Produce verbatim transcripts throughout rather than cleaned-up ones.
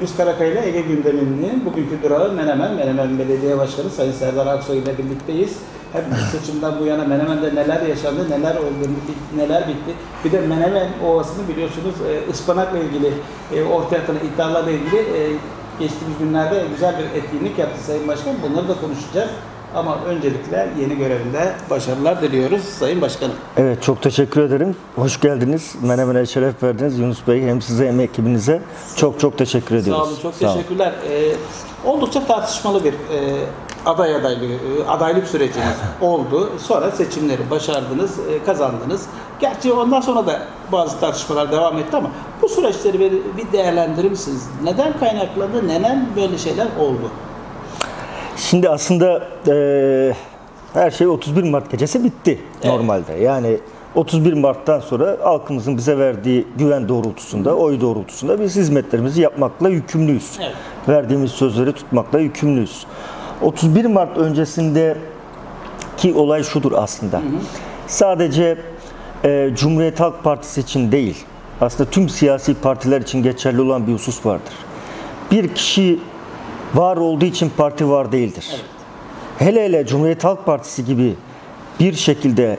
Güç Karakaya ile Ege gündeminin bugünkü durağı Menemen. Menemen Belediye Başkanı Sayın Serdar Aksoy ile birlikteyiz. Hep seçimden bu yana Menemen'de neler yaşandı, neler oldu, neler bitti. Bir de Menemen Ovası'nı biliyorsunuz ıspanakla ilgili, ortaya atılan iddialarla ilgili geçtiğimiz günlerde güzel bir etkinlik yaptı Sayın Başkan. Bunları da konuşacağız. Ama öncelikle yeni görevinde başarılar diliyoruz Sayın Başkanım. Evet, çok teşekkür ederim. Hoş geldiniz. Menemen'e şeref verdiniz Yunus Bey. Hem size hem ekibinize çok çok teşekkür ediyoruz. Sağ olun, çok Sağ teşekkürler. Ee, oldukça tartışmalı bir e, aday adaylığı, adaylık süreciniz oldu. Sonra seçimleri başardınız, e, kazandınız. Gerçi ondan sonra da bazı tartışmalar devam etti ama bu süreçleri bir, bir değerlendirir misiniz? Neden kaynaklandı, neden böyle şeyler oldu? Şimdi aslında e, her şey otuz bir Mart gecesi bitti evet. Normalde. Yani otuz bir Mart'tan sonra halkımızın bize verdiği güven doğrultusunda, oy doğrultusunda biz hizmetlerimizi yapmakla yükümlüyüz. Evet. Verdiğimiz sözleri tutmakla yükümlüyüz. otuz bir Mart öncesindeki olay şudur aslında. Hı hı. Sadece e, Cumhuriyet Halk Partisi için değil, aslında tüm siyasi partiler için geçerli olan bir husus vardır. Bir kişi var olduğu için parti var değildir. Evet. Hele hele Cumhuriyet Halk Partisi gibi bir şekilde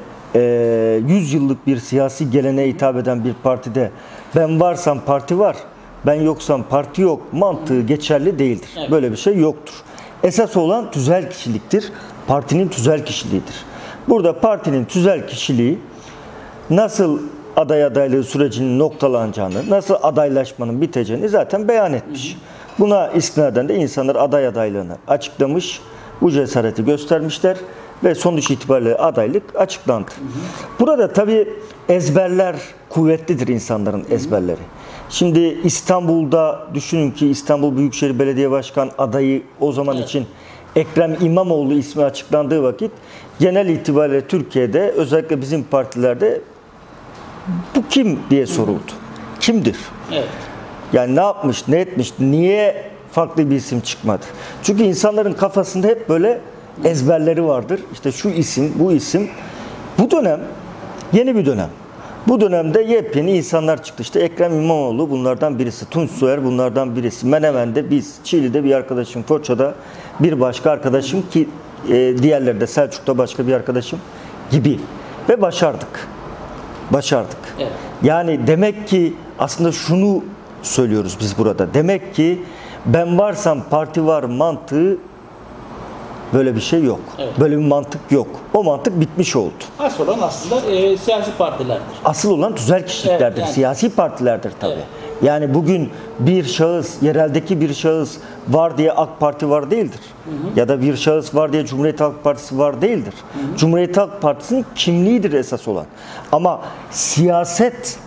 yüz yıllık bir siyasi geleneğe hitap eden bir partide ben varsam parti var, ben yoksam parti yok mantığı geçerli değildir. Evet. Böyle bir şey yoktur. Esas olan tüzel kişiliktir. Partinin tüzel kişiliğidir. Burada partinin tüzel kişiliği nasıl aday adaylığı sürecinin noktalanacağını, nasıl adaylaşmanın biteceğini zaten beyan etmiş. Hı hı. Buna istinaden de insanlar aday adaylığını açıklamış, bu cesareti göstermişler ve sonuç itibariyle adaylık açıklandı. Hı hı. Burada tabii ezberler kuvvetlidir insanların ezberleri. Hı hı. Şimdi İstanbul'da düşünün ki İstanbul Büyükşehir Belediye Başkan adayı o zaman evet. için Ekrem İmamoğlu ismi açıklandığı vakit genel itibariyle Türkiye'de özellikle bizim partilerde bu kim diye soruldu. Hı hı. Kimdir? Evet. Yani ne yapmış, ne etmiş, niye farklı bir isim çıkmadı? Çünkü insanların kafasında hep böyle ezberleri vardır. İşte şu isim, bu isim. Bu dönem yeni bir dönem. Bu dönemde yepyeni insanlar çıktı. İşte Ekrem İmamoğlu bunlardan birisi, Tunç Soyer bunlardan birisi. Menemen'de biz, Çiğli'de bir arkadaşım, Foça'da bir başka arkadaşım ki diğerleri de Selçuk'ta başka bir arkadaşım gibi. Ve başardık. Başardık. Evet. Yani demek ki aslında şunu söylüyoruz biz burada. Demek ki ben varsam parti var mantığı böyle bir şey yok. Evet. Böyle bir mantık yok. O mantık bitmiş oldu. Asıl olan aslında e, siyasi partilerdir. Asıl olan tüzel kişiliklerdir. Evet, yani. Siyasi partilerdir tabii. Evet. Yani bugün bir şahıs, yereldeki bir şahıs var diye AK Parti var değildir. Hı hı. Ya da bir şahıs var diye Cumhuriyet Halk Partisi var değildir. Hı hı. Cumhuriyet Halk Partisi'nin kimliğidir esas olan. Ama siyaset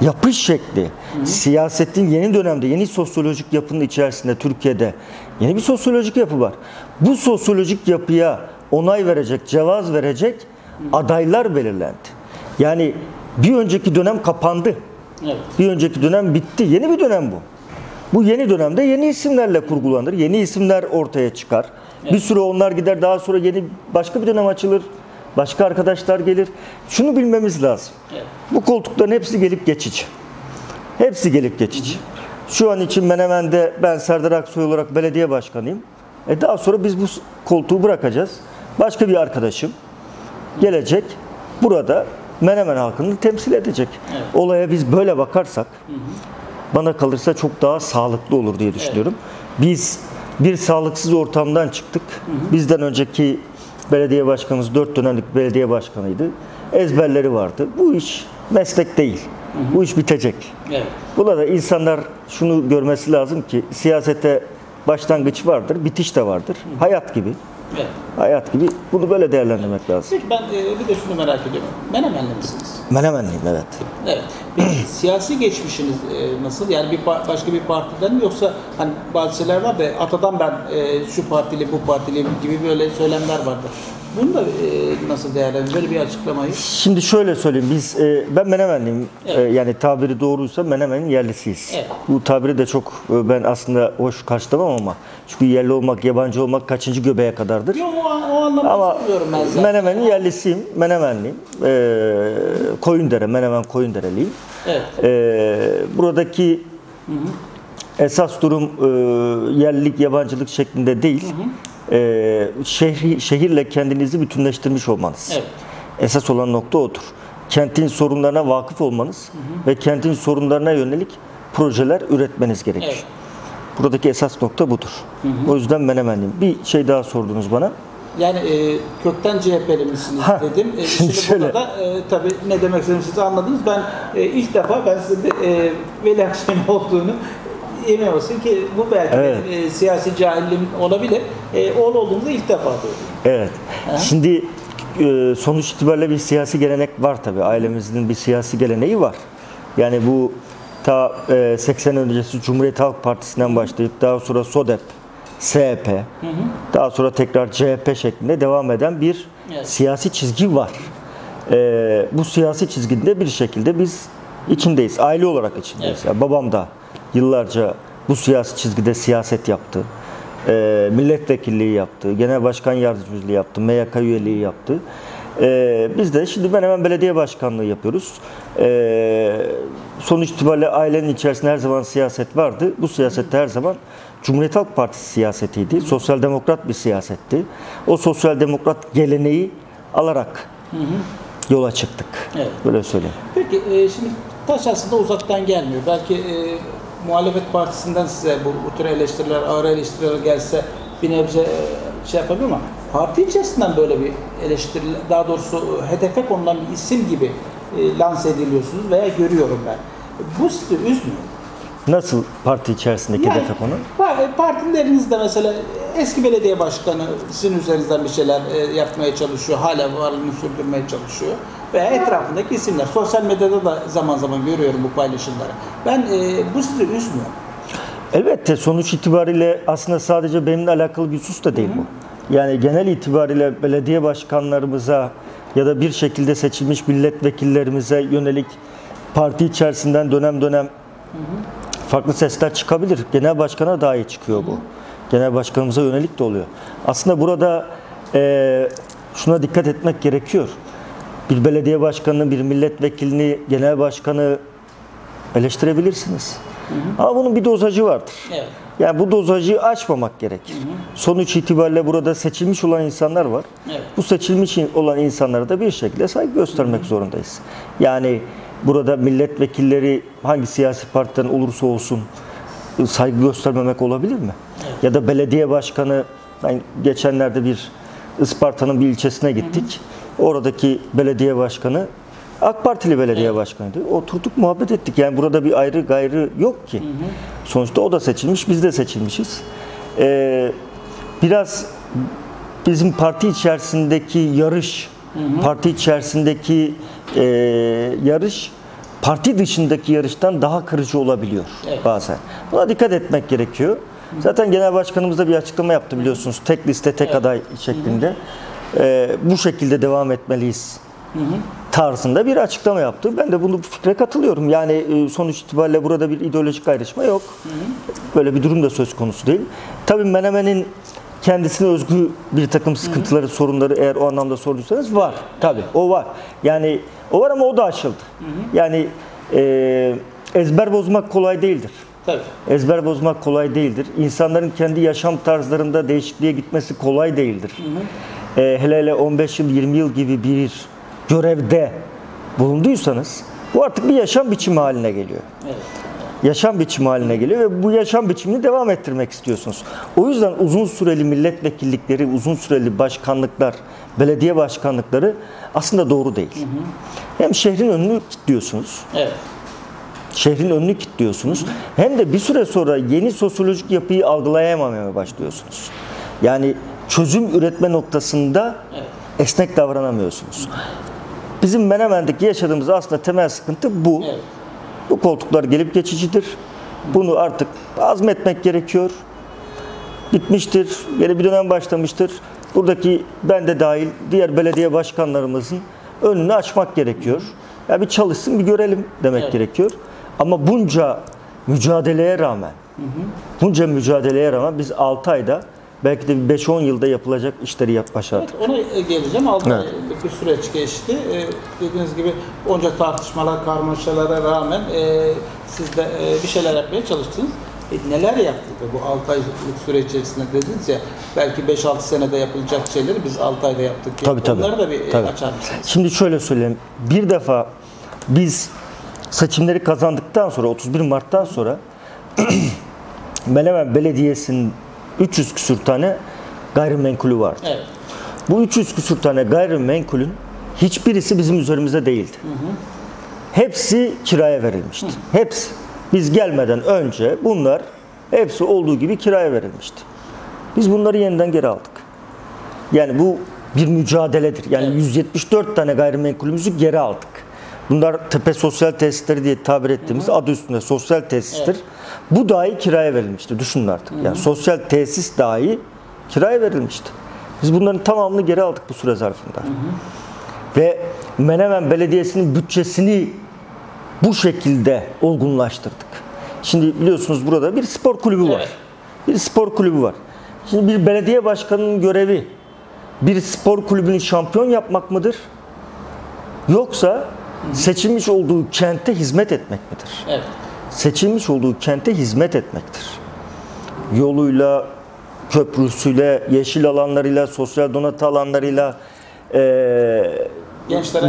yapış şekli, hı hı. siyasetin yeni dönemde, yeni sosyolojik yapının içerisinde Türkiye'de yeni bir sosyolojik yapı var. Bu sosyolojik yapıya onay verecek, cevaz verecek hı hı. adaylar belirlendi. Yani bir önceki dönem kapandı. Evet. Bir önceki dönem bitti. Yeni bir dönem bu. Bu yeni dönemde yeni isimlerle kurgulanır. Yeni isimler ortaya çıkar. Evet. Bir süre onlar gider. Daha sonra yeni başka bir dönem açılır. Başka arkadaşlar gelir. Şunu bilmemiz lazım. Evet. Bu koltukların hepsi gelip geçici. Hepsi gelip geçici. Hı hı. Şu an için Menemen'de ben Serdar Aksoy olarak belediye başkanıyım. E daha sonra biz bu koltuğu bırakacağız. Başka bir arkadaşım gelecek. Burada Menemen halkını temsil edecek. Evet. Olaya biz böyle bakarsak hı hı. bana kalırsa çok daha sağlıklı olur diye düşünüyorum. Evet. Biz bir sağlıksız ortamdan çıktık. Hı hı. Bizden önceki belediye başkanımız dört dönemlik belediye başkanıydı. Ezberleri vardı. Bu iş meslek değil. Hı hı. Bu iş bitecek. Evet. Buna da insanlar şunu görmesi lazım ki siyasete başlangıç vardır, bitiş de vardır. Hı hı. Hayat gibi. Evet. Hayat gibi. Bunu böyle değerlendirmek evet. lazım. Peki ben e, bir de şunu merak ediyorum. Menemenli misiniz? Menemenliyim evet. Evet. Bir siyasi geçmişiniz e, nasıl? Yani bir başka bir partiden mi yoksa hani bazı şeyler var da atadan ben e, şu partili bu partili gibi böyle söylemler vardı. Bunu da e, nasıl değerlendirdiniz? Böyle bir açıklamayı. Şimdi şöyle söyleyeyim. Biz e, ben Menemenliyim. Evet. E, yani tabiri doğruysa Menemen'in yerlisiyiz. Evet. Bu tabiri de çok e, ben aslında hoş karşılamam ama çünkü yerli olmak, yabancı olmak kaçıncı göbeğe kadardır? Yok o, o anlamda söylüyorum ben zaten. Menemen'in yerlisiyim. Menemenliyim. E, Koyundere, Menemen Koyundereliyim. Evet. E, buradaki hı hı. Esas durum e, yerlilik, yabancılık şeklinde değil, hı hı. E, şehri, şehirle kendinizi bütünleştirmiş olmanız. Evet. Esas olan nokta odur. Kentin sorunlarına vakıf olmanız, hı hı. ve kentin sorunlarına yönelik projeler üretmeniz gerekir. Evet. Buradaki esas nokta budur. Hı hı. O yüzden Menemenliyim. Bir şey daha sordunuz bana. Yani e, kökten C H P'li misiniz ha, dedim. E, şimdi şöyle. Burada da e, tabii ne demek istediğinizi anladınız. Ben e, ilk defa ben size de, e, Veli Aksoy'un olduğunu emin olsun ki bu belki evet. benim, e, siyasi cahilliğim olabilir. E, oğlu olduğunuzu ilk defa duydum. Evet. Ha? Şimdi e, sonuç itibariyle bir siyasi gelenek var tabii. Ailemizin bir siyasi geleneği var. Yani bu ta e, seksen öncesi Cumhuriyet Halk Partisi'nden başlayıp daha sonra SODEP, S H P, hı hı. daha sonra tekrar C H P şeklinde devam eden bir evet. siyasi çizgi var. Ee, bu siyasi çizginde bir şekilde biz içindeyiz. Aile olarak içindeyiz. Evet. Yani babam da yıllarca bu siyasi çizgide siyaset yaptı. Ee, milletvekilliği yaptı. Genel başkan yardımcılığı yaptı. M Y K üyeliği yaptı. Ee, biz de şimdi ben hemen belediye başkanlığı yapıyoruz. Ee, sonuç itibariyle ailenin içerisinde her zaman siyaset vardı. Bu siyasette her zaman Cumhuriyet Halk Partisi siyasetiydi. Sosyal demokrat bir siyasetti. O sosyal demokrat geleneği alarak hı hı. yola çıktık. Evet. Böyle söyleyeyim. Peki e, şimdi taş aslında uzaktan gelmiyor. Belki e, muhalefet partisinden size bu, bu tür eleştiriler, ağır eleştiriler gelse bir nebze e, şey yapabilir ama parti içerisinden böyle bir eleştiri, daha doğrusu H D P konulan bir isim gibi e, lanse ediliyorsunuz veya görüyorum ben. Bu sizi üzmüyor. Nasıl parti içerisindeki yani, H D P konu? Partinin elinizde mesela eski belediye başkanı sizin üzerinizden bir şeyler yapmaya çalışıyor, hala varlığını sürdürmeye çalışıyor veya etrafındaki isimler. Sosyal medyada da zaman zaman görüyorum bu paylaşımları. Ben e, bu sizi üzmüyor. Elbette sonuç itibariyle aslında sadece benimle alakalı bir husus da değil Hı-hı. bu. Yani genel itibariyle belediye başkanlarımıza ya da bir şekilde seçilmiş milletvekillerimize yönelik parti içerisinden dönem dönem Hı-hı. farklı sesler çıkabilir. Genel başkana dahi çıkıyor bu. Genel başkanımıza yönelik de oluyor. Aslında burada e, şuna dikkat etmek gerekiyor. Bir belediye başkanını, bir milletvekilini, genel başkanı eleştirebilirsiniz. Hı hı. Ama bunun bir dozajı vardır. Evet. Yani bu dozajı aşmamak gerekir. Hı hı. Sonuç itibariyle burada seçilmiş olan insanlar var. Evet. Bu seçilmiş olan insanlara da bir şekilde saygı göstermek hı hı. zorundayız. Yani burada milletvekilleri hangi siyasi partiden olursa olsun saygı göstermemek olabilir mi? Evet. Ya da belediye başkanı, yani geçenlerde bir Isparta'nın bir ilçesine gittik. Hı hı. Oradaki belediye başkanı AK Partili belediye evet. başkanıydı. Oturduk muhabbet ettik. Yani burada bir ayrı gayrı yok ki. Hı hı. Sonuçta o da seçilmiş, biz de seçilmişiz. Ee, biraz bizim parti içerisindeki yarış, hı hı. parti içerisindeki Ee, yarış parti dışındaki yarıştan daha kırıcı olabiliyor evet. bazen. Buna dikkat etmek gerekiyor. Hı. Zaten genel başkanımız da bir açıklama yaptı biliyorsunuz. Tek liste tek evet. aday şeklinde. Ee, bu şekilde devam etmeliyiz hı hı. tarzında bir açıklama yaptı. Ben de bunu bu fikre katılıyorum. Yani sonuç itibariyle burada bir ideolojik ayrışma yok. Hı hı. Böyle bir durum da söz konusu değil. Tabii Menemen'in kendisine özgü bir takım sıkıntıları, hı hı. sorunları eğer o anlamda sorduysanız var. Tabii o var. Yani o var ama o da aşıldı. Hı hı. Yani e, ezber bozmak kolay değildir. Tabii. Ezber bozmak kolay değildir. İnsanların kendi yaşam tarzlarında değişikliğe gitmesi kolay değildir. Hı hı. E, hele hele on beş yıl, yirmi yıl gibi bir görevde bulunduysanız bu artık bir yaşam biçimi haline geliyor. Evet. Yaşam biçimi haline geliyor ve bu yaşam biçimini devam ettirmek istiyorsunuz. O yüzden uzun süreli milletvekillikleri, uzun süreli başkanlıklar, belediye başkanlıkları aslında doğru değil. Hı hı. Hem şehrin önünü kilitliyorsunuz, evet. şehrin önünü kilitliyorsunuz, hı hı. hem de bir süre sonra yeni sosyolojik yapıyı algılayamamaya başlıyorsunuz. Yani çözüm üretme noktasında evet. esnek davranamıyorsunuz. Bizim Menemen'deki yaşadığımız aslında temel sıkıntı bu. Evet. Bu koltuklar gelip geçicidir. Bunu artık azmetmek gerekiyor. Bitmiştir. Yeni bir dönem başlamıştır. Buradaki ben de dahil diğer belediye başkanlarımızın önünü açmak gerekiyor. Ya yani bir çalışsın bir görelim demek evet. gerekiyor. Ama bunca mücadeleye rağmen hı hı. bunca mücadeleye rağmen biz altı ayda belki de beş on yılda yapılacak işleri yap başardık. Evet, ona geleceğim. Altı evet. aylık bir süreç geçti. Ee, dediğiniz gibi onca tartışmalar, karmaşalara rağmen e, siz de e, bir şeyler yapmaya çalıştınız. E, neler yaptık bu altı aylık süre içerisinde dediniz ya, belki beş altı senede yapılacak şeyleri biz altı ayda yaptık. Tabii, tabii. Onları da bir tabii. açar mısınız? Şimdi şöyle söyleyeyim. Bir defa biz seçimleri kazandıktan sonra, otuz bir Mart'tan sonra Menemen Belediyesi'nin üç yüz küsür tane gayrimenkulü vardı. Evet. Bu üç yüz küsür tane gayrimenkulün hiçbirisi bizim üzerimizde değildi. Hı hı. Hepsi kiraya verilmişti. Hı. Hepsi. Biz gelmeden önce bunlar hepsi olduğu gibi kiraya verilmişti. Biz bunları yeniden geri aldık. Yani bu bir mücadeledir. Yani evet. yüz yetmiş dört tane gayrimenkulümüzü geri aldık. Bunlar Tepe Sosyal Tesisleri diye tabir ettiğimiz, hı hı, adı üstünde sosyal tesistir. Evet. Bu dahi kiraya verilmişti. Düşünün artık. Hı hı. Yani sosyal tesis dahi kiraya verilmişti. Biz bunların tamamını geri aldık bu süre zarfında. Hı hı. Ve Menemen Belediyesi'nin bütçesini bu şekilde olgunlaştırdık. Şimdi biliyorsunuz burada bir spor kulübü var. Evet. Bir spor kulübü var. Şimdi bir belediye başkanının görevi bir spor kulübünü şampiyon yapmak mıdır? Yoksa seçilmiş olduğu kente hizmet etmek midir? Evet. Seçilmiş olduğu kente hizmet etmektir. Yoluyla, köprüsüyle, yeşil alanlarıyla, sosyal donatı alanlarıyla, Ee,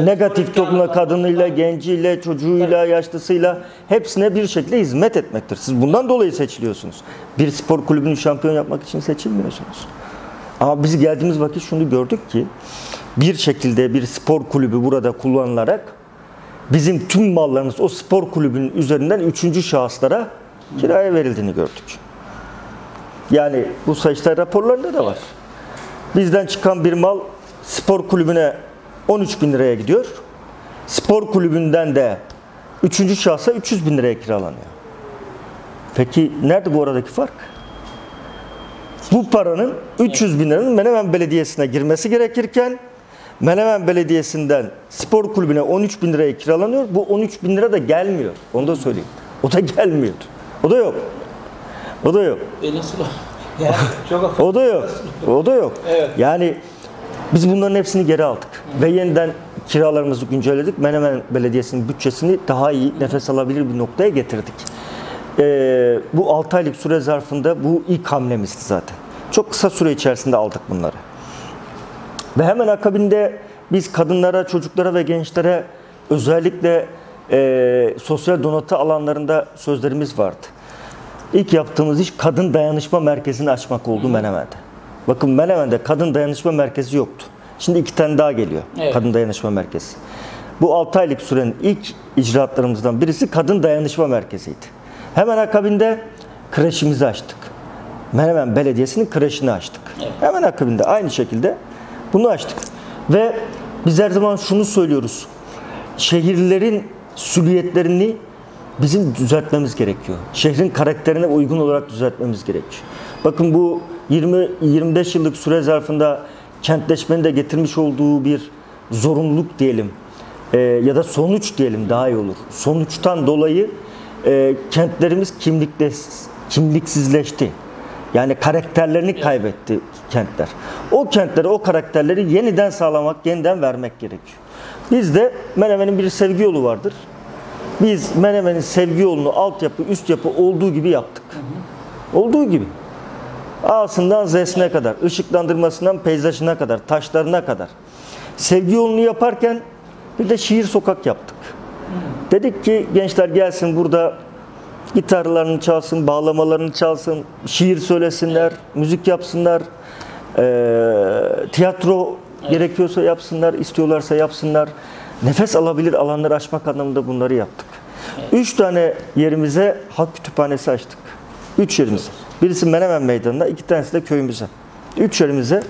negatif topluma, kadınıyla, genciyle, çocuğuyla, evet, yaşlısıyla hepsine bir şekilde hizmet etmektir. Siz bundan dolayı seçiliyorsunuz. Bir spor kulübünü şampiyon yapmak için seçilmiyorsunuz. Ama biz geldiğimiz vakit şunu gördük ki bir şekilde bir spor kulübü burada kullanılarak bizim tüm mallarımız o spor kulübünün üzerinden üçüncü şahıslara kiraya verildiğini gördük. Yani bu Sayıştay raporlarında da var. Bizden çıkan bir mal spor kulübüne on üç bin liraya gidiyor. Spor kulübünden de üçüncü şahsa üç yüz bin liraya kiralanıyor. Peki nerede bu aradaki fark? Bu paranın üç yüz bin liranın Menemen Belediyesi'ne girmesi gerekirken Menemen Belediyesi'nden spor kulübüne on üç bin liraya kiralanıyor. Bu on üç bin lira da gelmiyor. Onu da söyleyeyim. O da gelmiyor. O da yok. O da yok. E nasıl? Yani çok o da yok. O da yok. Evet. Yani biz bunların hepsini geri aldık. Hı. Ve yeniden kiralarımızı güncelledik. Menemen Belediyesi'nin bütçesini daha iyi, nefes alabilir bir noktaya getirdik. Ee, bu altı aylık süre zarfında bu ilk hamlemizdi zaten. Çok kısa süre içerisinde aldık bunları. Ve hemen akabinde biz kadınlara, çocuklara ve gençlere özellikle e, sosyal donatı alanlarında sözlerimiz vardı. İlk yaptığımız iş kadın dayanışma merkezini açmak oldu Menemen'de. Bakın Menemen'de kadın dayanışma merkezi yoktu. Şimdi iki tane daha geliyor. Evet. Kadın dayanışma merkezi. Bu altı aylık sürenin ilk icraatlarımızdan birisi kadın dayanışma merkeziydi. Hemen akabinde kreşimizi açtık. Menemen Belediyesi'nin kreşini açtık. Evet. Hemen akabinde aynı şekilde bunu açtık. Ve biz her zaman şunu söylüyoruz. Şehirlerin süliyetlerini bizim düzeltmemiz gerekiyor. Şehrin karakterine uygun olarak düzeltmemiz gerekiyor. Bakın bu yirmi yirmi beş yıllık süre zarfında kentleşmenin de getirmiş olduğu bir zorunluluk diyelim e, ya da sonuç diyelim daha iyi olur. Sonuçtan dolayı e, kentlerimiz kimlikles, kimliksizleşti. Yani karakterlerini kaybetti kentler. O kentlere o karakterleri yeniden sağlamak, yeniden vermek gerekiyor. Bizde Menemen'in bir sevgi yolu vardır. Biz Menemen'in sevgi yolunu altyapı, üst yapı olduğu gibi yaptık. Olduğu gibi. A'sından Z'sine kadar, ışıklandırmasından peyzajına kadar, taşlarına kadar. Sevgi yolunu yaparken bir de şiir sokak yaptık. Dedik ki gençler gelsin burada gitarlarını çalsın, bağlamalarını çalsın, şiir söylesinler, müzik yapsınlar, e, tiyatro gerekiyorsa yapsınlar, istiyorlarsa yapsınlar. Nefes alabilir alanları açmak anlamında bunları yaptık. Üç tane yerimize halk kütüphanesi açtık. Üç yerimize. Birisi Menemen Meydanı'na, iki tanesi de köyümüze. Üç yerimize, hı hı,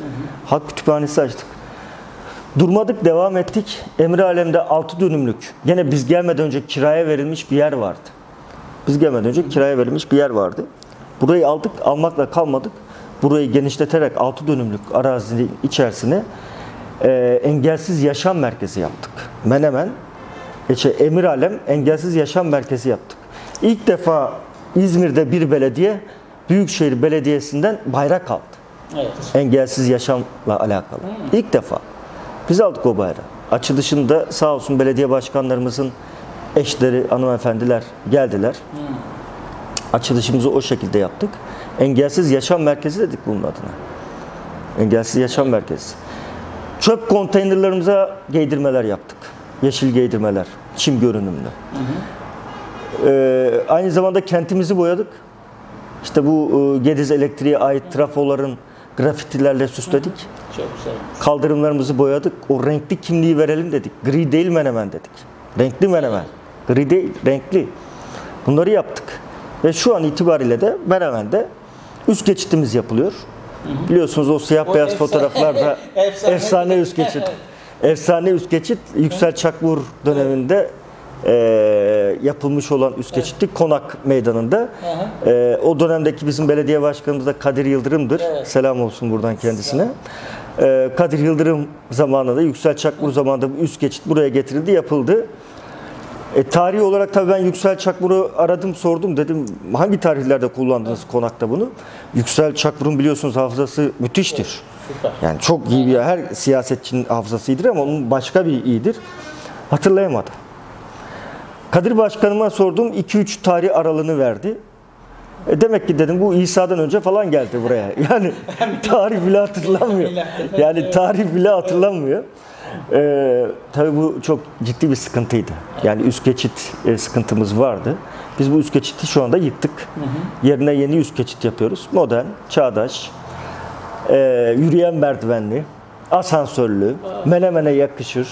halk kütüphanesi açtık. Durmadık, devam ettik. Emiralem'de altı dönümlük, yine biz gelmeden önce kiraya verilmiş bir yer vardı. Biz gelmeden önce kiraya verilmiş bir yer vardı. Burayı aldık, almakla kalmadık. Burayı genişleterek altı dönümlük arazinin içerisine e, engelsiz yaşam merkezi yaptık. Menemen, işte Emiralem engelsiz yaşam merkezi yaptık. İlk defa İzmir'de bir belediye, Büyükşehir Belediyesi'nden bayrak aldı. Evet. Engelsiz yaşamla alakalı. Hmm. İlk defa biz aldık o bayrağı. Açılışında sağ olsun belediye başkanlarımızın eşleri, hanımefendiler geldiler. Hmm. açılışımızı o şekilde yaptık. Engelsiz Yaşam Merkezi dedik bunun adına. Engelsiz Yaşam Merkezi. Çöp konteynerlarımıza giydirmeler yaptık. Yeşil giydirmeler, çim görünümlü. Hı hı. Ee, aynı zamanda kentimizi boyadık. İşte bu e, Gediz Elektriği'ye ait trafoların grafitilerle süsledik. Hı hı. Çok güzel. Kaldırımlarımızı boyadık. O renkli kimliği verelim dedik. Gri değil Menemen dedik. Renkli Menemen. Gri değil, renkli. Bunları yaptık. Ve şu an itibariyle de Menemen'de üst geçitimiz yapılıyor. Hı hı. Biliyorsunuz o siyah o beyaz efsane fotoğraflarda efsane, efsane üst geçit. Efsane üst geçit Yüksel Çakmur döneminde e, yapılmış olan üst geçitti. Evet. Konak Meydanı'nda. E, o dönemdeki bizim belediye başkanımız da Kadir Yıldırım'dır. Evet. Selam olsun buradan kendisine. E, Kadir Yıldırım zamanında, Yüksel Çakmur zamanında bu üst geçit buraya getirildi, yapıldı. E, tarihi olarak tabii ben Yüksel Çakmur'u aradım, sordum, dedim hangi tarihlerde kullandınız evet. konakta bunu? Yüksel Çakmur'un biliyorsunuz hafızası müthiştir. Evet, yani çok iyi bir, her siyasetçinin hafızası iyidir ama onun başka bir iyidir. Hatırlayamadım. Kadir Başkanıma sordum, iki üç tarih aralığını verdi. E, demek ki dedim bu İsa'dan önce falan geldi buraya. Yani tarih bile hatırlanmıyor. Yani tarih bile hatırlanmıyor. Ee, tabii bu çok ciddi bir sıkıntıydı. Yani üst geçit e, sıkıntımız vardı. Biz bu üst geçiti şu anda yıktık. Hı hı. Yerine yeni üst geçit yapıyoruz. Modern, çağdaş, e, yürüyen merdivenli, asansörlü, Menemen'e yakışır.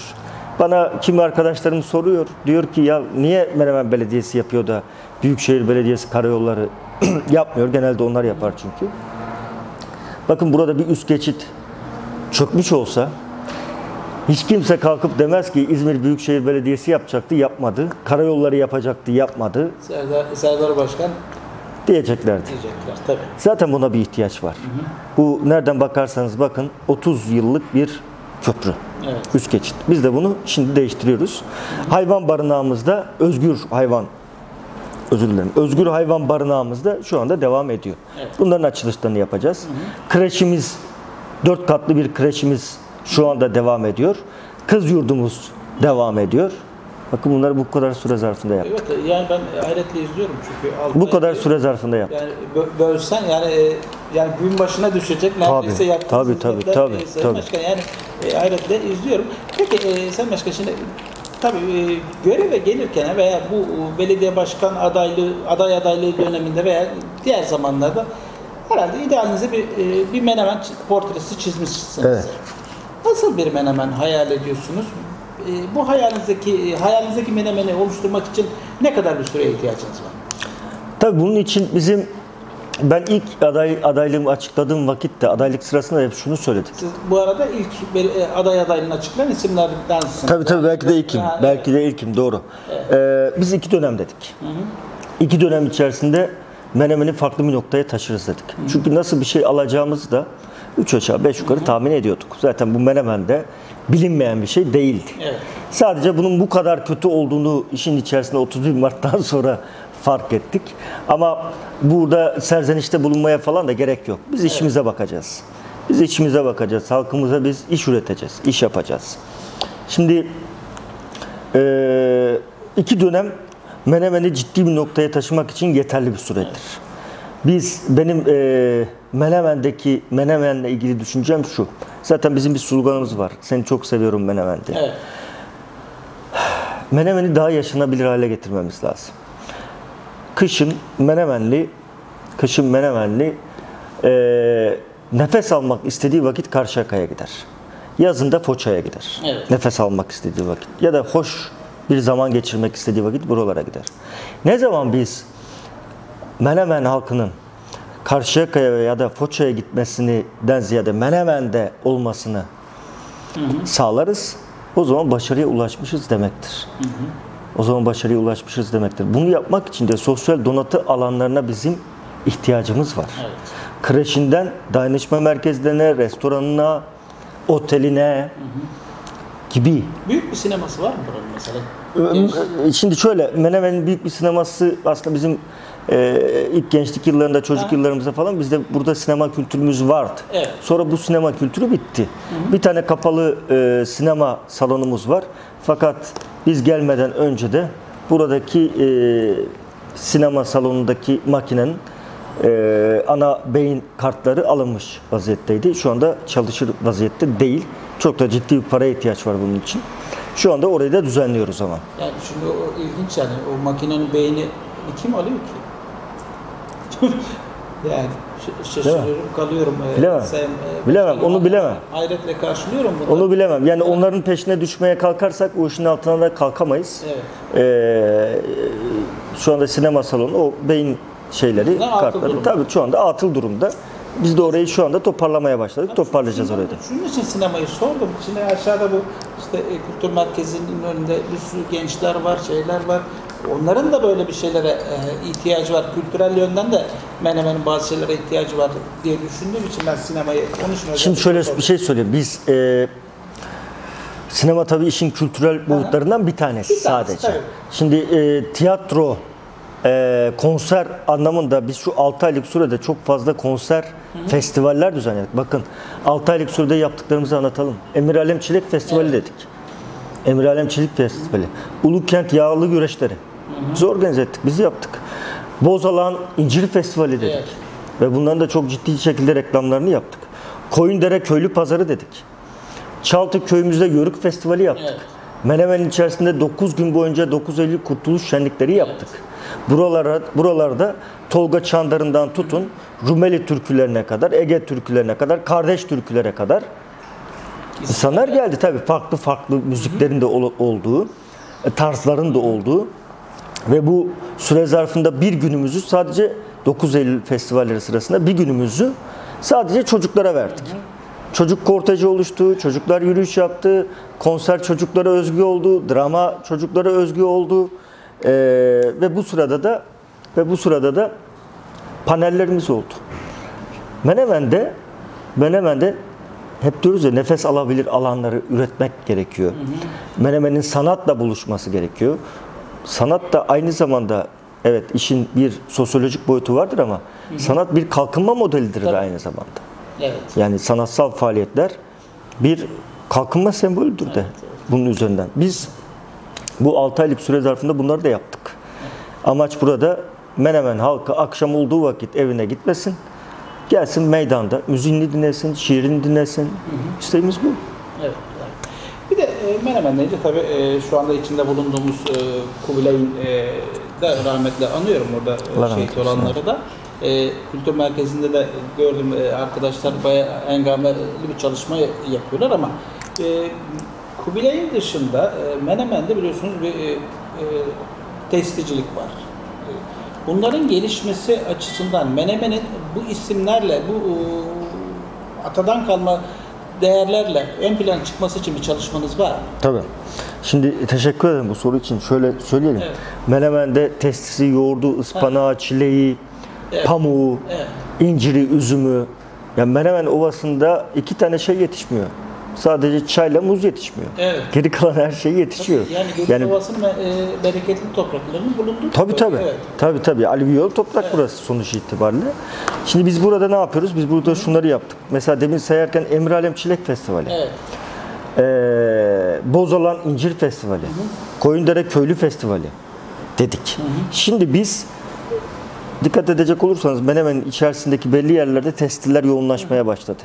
Bana kimi arkadaşlarım soruyor. Diyor ki ya niye Menemen Belediyesi yapıyor da Büyükşehir Belediyesi Karayolları yapmıyor. Genelde onlar yapar çünkü. Bakın burada bir üst geçit çökmüş olsa hiç kimse kalkıp demez ki İzmir Büyükşehir Belediyesi yapacaktı, yapmadı. Karayolları yapacaktı, yapmadı. Serdar, Serdar Başkan diyeceklerdi. Diyecekler, tabii. Zaten buna bir ihtiyaç var. Hı hı. Bu nereden bakarsanız bakın otuz yıllık bir köprü, evet. üst geçit. Biz de bunu şimdi değiştiriyoruz. Hı hı. Hayvan barınağımızda özgür hayvan, özür dilerim, özgür hayvan barınağımızda şu anda devam ediyor. Evet. Bunların açılışlarını yapacağız. Hı hı. Kreşimiz, dört katlı bir kreşimiz şu anda devam ediyor. Kız yurdumuz devam ediyor. Bakın bunları bu kadar süre zarfında yaptık. Evet, yani ben hayretle izliyorum çünkü. Bu kadar süre ediyorum. zarfında yaptık. Yani bölsen yani yani gün başına düşecek neredeyse yaptık. Tabii tabii tabii tabii. E, Sayın Başkan yani e, hayretle izliyorum. Peki e, Sayın Başkan şimdi tabii e, göreve gelirken veya bu e, belediye başkan adaylığı aday adaylığı döneminde veya diğer zamanlarda herhalde idealinize bir e, bir Menemen portresi çizmişsiniz. Evet. Nasıl bir Menemen hayal ediyorsunuz? E, bu hayalinizdeki hayalinizdeki Menemen'i oluşturmak için ne kadar bir süreye ihtiyacınız var? Tabii bunun için bizim ben ilk aday adaylığımı açıkladığım vakitte adaylık sırasında hep şunu söyledim. Siz bu arada ilk aday adaylığını açıklayan isimlerdensiniz. Tabii tabii belki de ilkim. Yani, belki de ilkim doğru. Evet. Ee, biz iki dönem dedik. Hı hı. İki dönem içerisinde Menemen'i farklı bir noktaya taşırız dedik. Hı hı. Çünkü nasıl bir şey alacağımızı da üç aşağı beş yukarı tahmin ediyorduk. Zaten bu Menemen'de bilinmeyen bir şey değildi. Evet. Sadece bunun bu kadar kötü olduğunu işin içerisinde otuz bir Mart'tan sonra fark ettik. Ama burada serzenişte bulunmaya falan da gerek yok. Biz işimize evet. bakacağız. Biz işimize bakacağız. Halkımıza biz iş üreteceğiz. İş yapacağız. Şimdi iki dönem Menemen'i ciddi bir noktaya taşımak için yeterli bir süredir. Evet. Biz benim e, Menemen'deki Menemen'le ilgili düşüncem şu. Zaten bizim bir sloganımız var. Seni çok seviyorum Menemen diye. Evet. Menemen'i daha yaşanabilir hale getirmemiz lazım. Kışın Menemenli, kışın Menemenli e, nefes almak istediği vakit Karşıyaka'ya gider. Yazın da Foça'ya gider. Evet. Nefes almak istediği vakit ya da hoş bir zaman geçirmek istediği vakit buralara gider. Ne zaman biz Menemen halkının Karşıyaka'ya veya da Foça'ya gitmesinden ziyade Menemen'de olmasını hı hı. sağlarız. O zaman başarıya ulaşmışız demektir. Hı hı. O zaman başarıya ulaşmışız demektir. Bunu yapmak için de sosyal donatı alanlarına bizim ihtiyacımız var. Evet. Kreşinden dayanışma merkezlerine, restoranına, oteline hı hı. gibi. Büyük bir sineması var mı buranın mesela? Şimdi şöyle, Menemen'in büyük bir sineması aslında bizim Ee, ilk gençlik yıllarında, çocuk ha. yıllarımızda falan bizde burada sinema kültürümüz vardı. Evet. Sonra bu sinema kültürü bitti. Hı hı. Bir tane kapalı e, sinema salonumuz var. Fakat biz gelmeden önce de buradaki e, sinema salonundaki makinenin e, ana beyin kartları alınmış vaziyetteydi. Şu anda çalışır vaziyette değil. Çok da ciddi bir paraya ihtiyaç var bunun için. Şu anda orayı da düzenliyoruz ama. Yani şimdi o ilginç yani. O makinenin beyni kim alıyor ki? Yani şaşırıyorum, bilemem. kalıyorum. Bilemem. Sayın, bilemem. Onu bilemem. Hayretle karşılıyorum bunu. Onu bilemem. Yani evet. Onların peşine düşmeye kalkarsak o işin altına da kalkamayız. Evet. Ee, şu anda sinema salonu o beyin şeyleri, kartları tabii şu anda atıl durumda. Biz de orayı şu anda toparlamaya başladık. Yani toparlayacağız orayı da. Şunun için sinemayı sordum. Şimdi aşağıda bu işte kültür merkezinin önünde bir sürü gençler var, şeyler var. Onların da böyle bir şeylere ihtiyacı var. Kültürel yönden de Menemen'in bazı şeylere ihtiyacı var diye düşündüğüm için ben sinemayı konuşmaya. Şimdi şöyle bir şey söyleyeyim. Biz e, sinema tabii işin kültürel boyutlarından bir tanesi, bir tanesi sadece. Tabii. Şimdi e, tiyatro, e, konser anlamında biz şu altı aylık sürede çok fazla konser, Hı-hı. festivaller düzenledik. Bakın altı aylık sürede yaptıklarımızı anlatalım. Emiralem Çilek Festivali evet. dedik. Emiralem Çelik Festivali, Ulukent Yağlı Güreşleri, hı hı. biz organize ettik, biz yaptık. Bozalağ'ın İncir Festivali dedik evet. ve bunların da çok ciddi şekilde reklamlarını yaptık. Koyundere Köylü Pazarı dedik. Çaltı köyümüzde Yörük Festivali yaptık. Evet. Menemen'in içerisinde dokuz gün boyunca dokuz Eylül Kurtuluş Şenlikleri yaptık. Evet. Buralara, buralarda Tolga Çandar'ından tutun, Rumeli türkülerine kadar, Ege türkülerine kadar, kardeş türkülere kadar İnsanlar geldi tabii. Farklı farklı müziklerin de olduğu, tarzların da olduğu ve bu süre zarfında bir günümüzü sadece dokuz Eylül festivalleri sırasında bir günümüzü sadece çocuklara verdik. Çocuk korteji oluştu, çocuklar yürüyüş yaptı, konser çocuklara özgü oldu, drama çocuklara özgü oldu ee, ve bu sırada da ve bu sırada da panellerimiz oldu. Menemen'de Menemen'de hep diyoruz ya, nefes alabilir alanları üretmek gerekiyor. Hı hı. Menemen'in sanatla buluşması gerekiyor. Sanat da aynı zamanda evet işin bir sosyolojik boyutu vardır ama hı hı. sanat bir kalkınma modelidir Tabii. aynı zamanda. Evet. Yani sanatsal faaliyetler bir kalkınma sembolüdür evet, de evet. bunun üzerinden. Biz bu altı aylık süre zarfında bunları da yaptık. Evet. Amaç burada Menemen halkı akşam olduğu vakit evine gitmesin. Gelsin meydanda, müziğini dinlesin, şiirini dinlesin. Hı hı. İsteğimiz bu. Evet. Bir de e, Menemen deyince tabii e, şu anda içinde bulunduğumuz e, Kubilay'ın e, da rahmetle anıyorum orada e, şehit olanları da. E, kültür merkezinde de gördüm e, arkadaşlar bayağı engameli bir çalışma yapıyorlar ama e, Kubilay'ın dışında e, Menemen'de biliyorsunuz bir e, e, testicilik var. Bunların gelişmesi açısından Menemen'in bu isimlerle, bu atadan kalma değerlerle ön plana çıkması için bir çalışmanız var mı? Tabii. Şimdi teşekkür ederim bu soru için. Şöyle söyleyelim. Evet. Menemen'de testisi, yoğurdu, ıspanağı, ha. çileği, evet. pamuğu, evet. inciri, üzümü. Yani Menemen Ovası'nda iki tane şey yetişmiyor. Sadece çayla muz yetişmiyor. Evet. Geri kalan her şey yetişiyor. Tabii, yani Gediz yani, Ovası'nın e, bereketli topraklarının bulunduğu. Tabii tabii. Evet. Tabii tabii. Alüvyol toprak evet. burası sonuç itibariyle. Şimdi biz burada ne yapıyoruz? Biz burada Hı. şunları yaptık. Mesela demin sayarken Emiralem Çilek Festivali. Evet. Ee, Bozalan İncir Festivali. Hı. Koyundere Köylü Festivali dedik. Hı. Şimdi biz dikkat edecek olursanız Menemen'in içerisindeki belli yerlerde testiler yoğunlaşmaya başladı.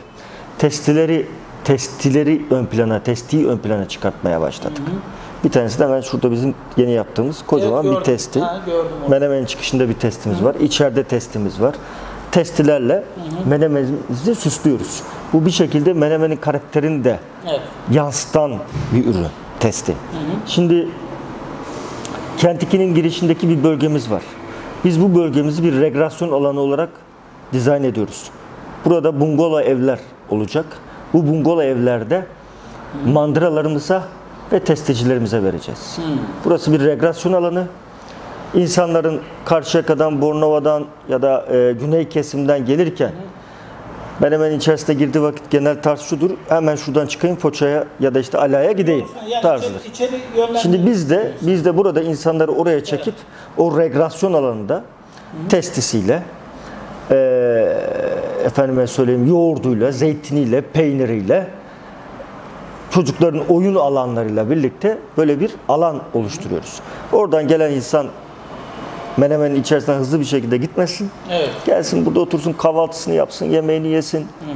Testileri Testileri ön plana, testiyi ön plana çıkartmaya başladık. Hı hı. Bir tanesi de hemen şurada bizim yeni yaptığımız kocaman evet, bir testi. Ha, Menemen'in çıkışında bir testimiz hı hı. var. İçeride testimiz var. Testilerle Menemen'imizi süslüyoruz. Bu bir şekilde Menemen'in karakterini de evet. yansıtan bir ürün testi. Hı hı. Şimdi Kent iki'nin girişindeki bir bölgemiz var. Biz bu bölgemizi bir regresyon alanı olarak dizayn ediyoruz. Burada bungalov evler olacak. Bu bungalov evlerde hmm. mandıralarımıza ve testicilerimize vereceğiz. Hmm. Burası bir regresyon alanı. İnsanların Karşıyaka'dan, Bornova'dan ya da e, güney kesimden gelirken hmm. ben hemen içerisinde girdiği vakit genel tarz şudur. Hemen şuradan çıkayım Foça'ya ya da işte Ala'ya gideyim yani tarzıdır. Içeri, içeri Şimdi biz de biz de burada insanları oraya çekip evet. o regresyon alanında hmm. testisiyle eee efendime söyleyeyim yoğurduyla, zeytiniyle, peyniriyle, çocukların oyun alanlarıyla birlikte böyle bir alan oluşturuyoruz. Oradan gelen insan Menemen'in içerisinden hızlı bir şekilde gitmesin. Evet. Gelsin burada otursun, kahvaltısını yapsın, yemeğini yesin. Hı hı.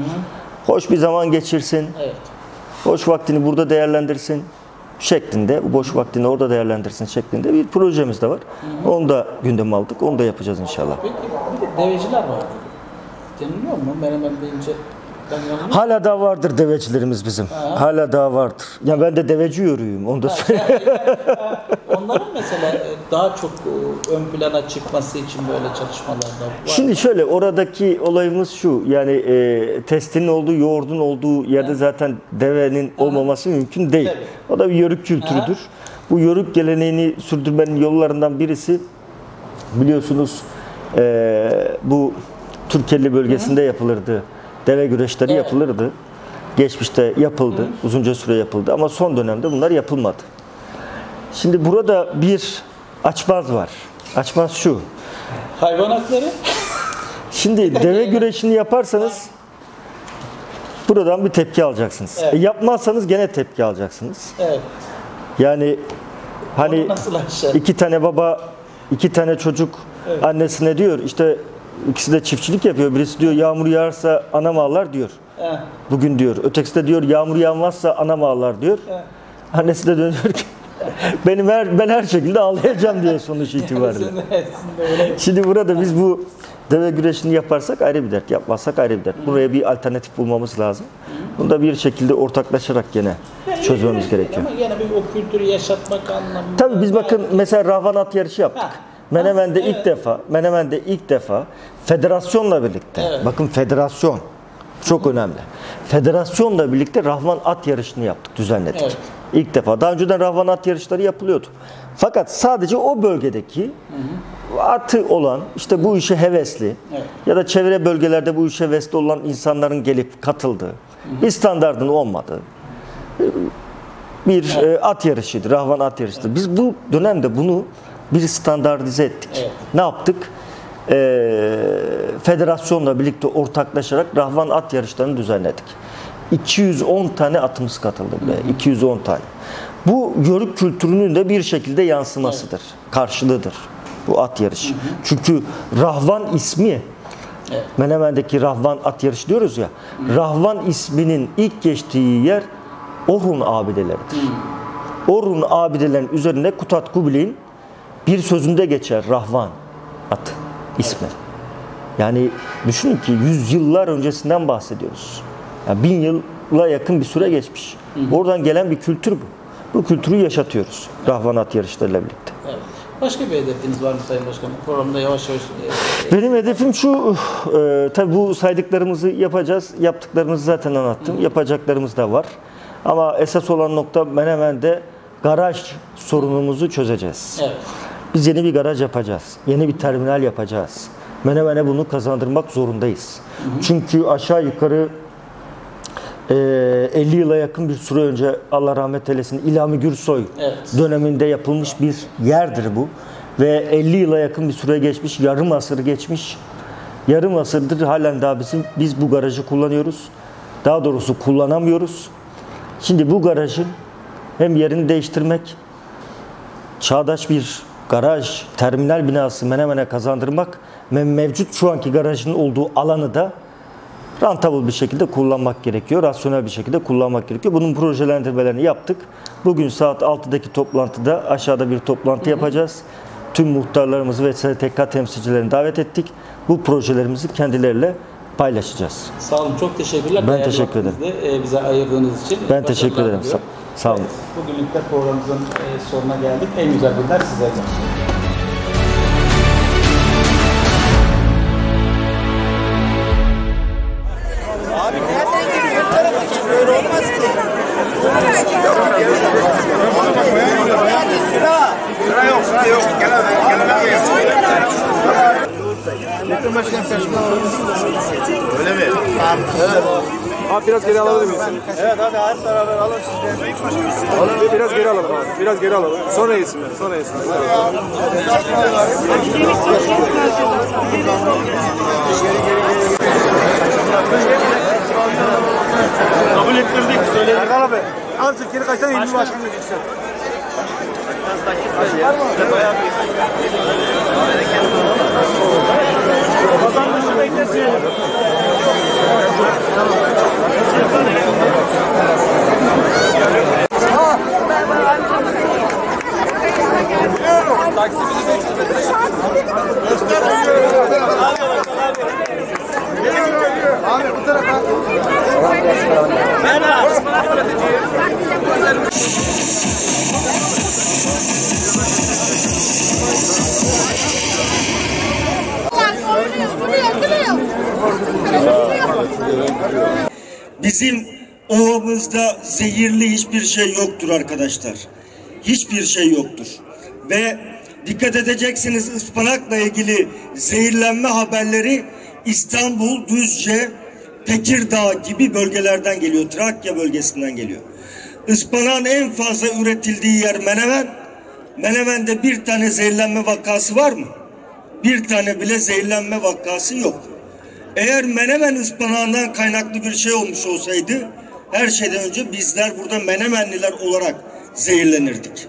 Hoş bir zaman geçirsin. Evet. Boş vaktini burada değerlendirsin şeklinde, boş vaktini orada değerlendirsin şeklinde bir projemiz de var. Hı hı. Onu da gündeme aldık, onu da yapacağız inşallah. Peki bir de deveciler var. Deniliyor mu? Menemen deyince... Hala daha vardır devecilerimiz bizim. Ha. Hala daha vardır. Yani ben de deveci yörüyüm. Onu da ha, söyleyeyim. Yani, yani, onların mesela daha çok ön plana çıkması için böyle çalışmalarda var. Şimdi şöyle, oradaki olayımız şu. Yani e, testinin olduğu, yoğurdun olduğu yerde ha. zaten devenin ha. olmaması mümkün değil. Tabii. O da bir yörük kültürüdür. Ha. Bu yörük geleneğini sürdürmenin yollarından birisi biliyorsunuz e, bu Türkelli bölgesinde ha. yapılırdı. Deve güreşleri evet. yapılırdı. Geçmişte yapıldı. Hı. Uzunca süre yapıldı. Ama son dönemde bunlar yapılmadı. Şimdi burada bir açmaz var. Açmaz şu. Hayvan hakları. Şimdi deve güreşini yaparsanız buradan bir tepki alacaksınız. Evet. E yapmazsanız gene tepki alacaksınız. Evet. Yani hani iki tane baba, iki tane çocuk evet. annesine diyor işte, İkisi de çiftçilik yapıyor. Birisi diyor yağmur yağarsa anam ağlar diyor. Eh. Bugün diyor. Ötekisi de diyor yağmur yağmazsa anam ağlar diyor. Eh. Annesi de dönüyor ki benim her, ben her şekilde ağlayacağım diyor sonuç itibariyle. Şimdi burada biz bu deve güreşini yaparsak ayrı bir dert, yapmazsak ayrı bir dert. Buraya bir alternatif bulmamız lazım. Bunu da bir şekilde ortaklaşarak gene yani çözmemiz yani, gerekiyor. Ama yani bir o kültürü yaşatmak anlamında. Tabii biz bakın mesela ravan at yarışı yaptık. Ha. Menemen'de evet. ilk defa, Menemen'de ilk defa federasyonla birlikte, evet. bakın federasyon çok önemli. Federasyonla birlikte Rahvan at yarışını yaptık, düzenledik. Evet. İlk defa. Daha önceden Rahvan at yarışları yapılıyordu. Fakat sadece o bölgedeki hı hı. atı olan, işte bu işe hevesli evet. ya da çevre bölgelerde bu işe hevesli olan insanların gelip katıldığı, hı hı. bir standardın olmadığı bir evet. at yarışıydı, Rahvan at yarışıydı. Evet. Biz bu dönemde bunu bir standartize ettik. Evet. Ne yaptık? Ee, federasyonla birlikte ortaklaşarak Rahvan at yarışlarını düzenledik. iki yüz on tane atımız katıldı buraya. Hı hı. iki yüz on tane. Bu yörük kültürünün de bir şekilde yansımasıdır. Evet. Karşılığıdır bu at yarışı. Hı hı. Çünkü Rahvan ismi evet. Menemen'deki Rahvan at yarışı diyoruz ya. Hı hı. Rahvan isminin ilk geçtiği yer Orhun abideleridir. Hı. Orhun abidelerin üzerine Kutat Kubilay'ın bir sözünde geçer Rahvan at ismi. Yani düşünün ki yüzyıllar öncesinden bahsediyoruz. Yani bin yıla yakın bir süre geçmiş. Hı hı. Oradan gelen bir kültür bu. Bu kültürü yaşatıyoruz evet. Rahvan at yarışlarıyla birlikte. Evet. Başka bir hedefiniz var mı Sayın Başkanım? Programda yavaş yavaş... Benim hedefim şu, e, tabii bu saydıklarımızı yapacağız. Yaptıklarımızı zaten anlattım. Hı hı. Yapacaklarımız da var. Ama esas olan nokta Menemen'de garaj sorunumuzu çözeceğiz. Evet. Biz yeni bir garaj yapacağız. Yeni bir terminal yapacağız. Menemen'e bunu kazandırmak zorundayız. Hı hı. Çünkü aşağı yukarı e, elli yıla yakın bir süre önce Allah rahmet eylesin İlham-ı Gürsoy evet. döneminde yapılmış bir yerdir bu. Ve elli yıla yakın bir süre geçmiş, yarım asır geçmiş. Yarım asırdır halen daha bizim, biz bu garajı kullanıyoruz. Daha doğrusu kullanamıyoruz. Şimdi bu garajın hem yerini değiştirmek, çağdaş bir garaj, terminal binası Menemen'e kazandırmak ve mevcut şu anki garajın olduğu alanı da rentable bir şekilde kullanmak gerekiyor. Rasyonel bir şekilde kullanmak gerekiyor. Bunun projelendirmelerini yaptık. Bugün saat altıdaki toplantıda aşağıda bir toplantı yapacağız. Tüm muhtarlarımızı ve S T T K temsilcilerini davet ettik. Bu projelerimizi kendileriyle paylaşacağız. Sağ olun, çok teşekkürler. Ben değerli teşekkür ederim. E, bize ayırdığınız için. Ben teşekkür ederim. Sağ, sağ olun. Evet, bugünlük de programımızın e, sonuna geldik. En güzel günler sizlerle. Öyle mi? Evet. Abi biraz geri alabilir miyiz? Evet hadi hep beraber alın sizden. Biraz geri alalım abi. Biraz geri alalım. Sonra yesinler. Sonra yesinler. Kabul ettirdik. Söyledik. Erkan abi. Azıcık geri kaçtan yirmi başkanlık için. Bizim ovamızda zehirli hiçbir şey yoktur arkadaşlar. Hiçbir şey yoktur. Ve dikkat edeceksiniz, ıspanakla ilgili zehirlenme haberleri İstanbul, Düzce, Tekirdağ gibi bölgelerden geliyor. Trakya bölgesinden geliyor. Ispanağın en fazla üretildiği yer Menemen. Menemen'de bir tane zehirlenme vakası var mı? Bir tane bile zehirlenme vakası yok. Eğer Menemen ıspanağından kaynaklı bir şey olmuş olsaydı, her şeyden önce bizler burada Menemenliler olarak zehirlenirdik.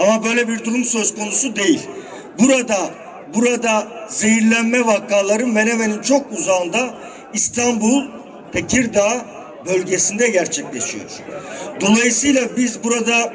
Ama böyle bir durum söz konusu değil. Burada, burada zehirlenme vakaları Menemen'in çok uzağında İstanbul, Tekirdağ bölgesinde gerçekleşiyor. Dolayısıyla biz burada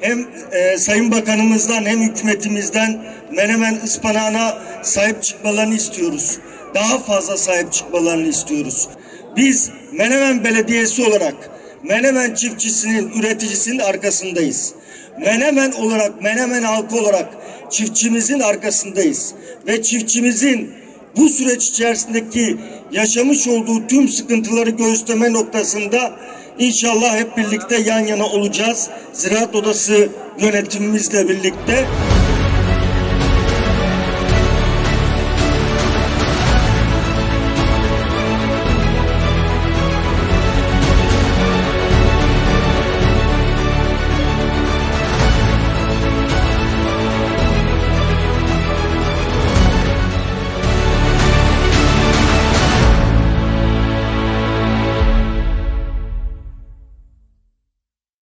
hem e, Sayın Bakanımızdan hem hükümetimizden Menemen ıspanağına sahip çıkmalarını istiyoruz. Daha fazla sahip çıkmalarını istiyoruz. Biz Menemen Belediyesi olarak Menemen çiftçisinin, üreticisinin arkasındayız. Menemen olarak, Menemen halkı olarak çiftçimizin arkasındayız. Ve çiftçimizin bu süreç içerisindeki yaşamış olduğu tüm sıkıntıları göğüsleme noktasında inşallah hep birlikte yan yana olacağız. Ziraat Odası yönetimimizle birlikte.